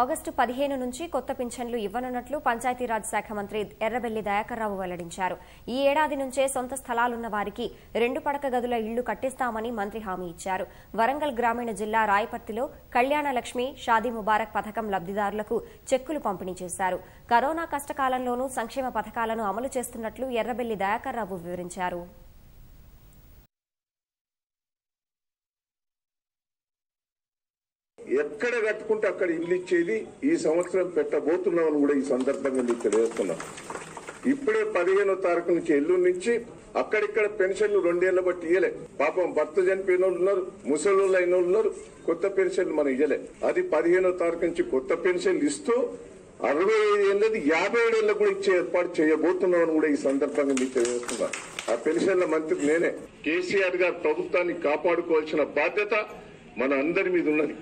August 15 నుంచి కొత్త పింఛన్లు ఇవ్వనున్నట్లు పంచాయతీరాజ్ శాఖ మంత్రి ఎర్రబెల్లి దయాకర్ రావు వెల్లడించారు. ఈ ఏడాది నుంచే సొంత స్థలాలున్న వారికి 2 పడక గదుల ఇళ్లు కట్టిస్తామని మంత్రి హామీ ఇచ్చారు. వరంగల్ గ్రామీణ జిల్లా రాయపర్తిలో కళ్యాణలక్ష్మి, షాదీ ముబారక్ పథకం లబ్దిదారులకు చెక్కులు పంపిణీ చేశారు. కరోనా కష్టకాలంలోనూ సంక్షేమ పథకాలను అమలు చేస్తున్నట్లు ఎర్రబెల్లి దయాకర్ రావు వివరించారు. ఎక్కడ కట్టుకుంటే అక్కడ ఇల్లు ఇచ్చేది ఈ సంవత్సరం పెట్టబోతున్నామని కూడా ఈ సందర్భంగా మీకు తెలియజేస్తున్నాం. ఇప్పుడే 15వ తారీఖు నుంచి ఎల్లుండి నుంచి అక్కడిక్కడ పెన్షన్లు 2 ఏళ్ల బట్టి ఇయ్యలే. పాపం భర్త చనిపోయిన వాళ్ళు ఉన్నారు, ముసలోళ్ళు అయిన వాళ్ళు ఉన్నారు, కొత్త పెన్షన్లు మనం ఇయ్యలే. అది 15వ తారీఖు నుంచి కొత్త పెన్షన్లు ఇస్తూ 65 ఏళ్ళది 57 ఏళ్ళకు కూడా ఇచ్చే ఏర్పాటు చేయబోతున్నామని కూడా ఈ సందర్భంగా మీకు తెలియజేస్తున్నాం. ఆ పెన్షన్ల మంత్రి నేనే. కేసీఆర్ గారు ప్రభుత్వాన్ని కాపాడుకోవాల్సిన బాధ్యత మన అందరి మీద ఉన్నది.